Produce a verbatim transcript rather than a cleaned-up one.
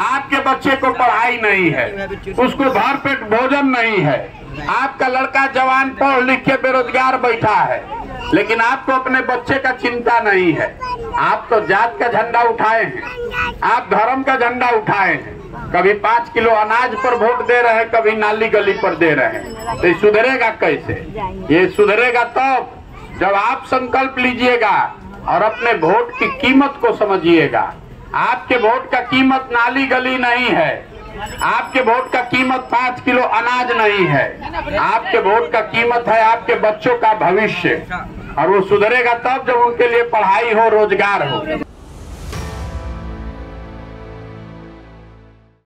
आपके बच्चे को पढ़ाई नहीं है, उसको भरपेट भोजन नहीं है, आपका लड़का जवान पढ़ लिख के बेरोजगार बैठा है, लेकिन आपको अपने बच्चे का चिंता नहीं है। आप तो जात का झंडा उठाए हैं, आप धर्म का झंडा उठाए हैं, कभी पाँच किलो अनाज पर वोट दे रहे हैं, कभी नाली गली पर दे रहे हैं। तो ये सुधरेगा कैसे? ये सुधरेगा तब जब आप संकल्प लीजिएगा और अपने वोट की कीमत को समझिएगा। आपके वोट का कीमत नाली गली नहीं है, आपके वोट का कीमत पाँच किलो अनाज नहीं है, आपके वोट का कीमत है आपके बच्चों का भविष्य, और वो सुधरेगा तब जब उनके लिए पढ़ाई हो, रोजगार हो।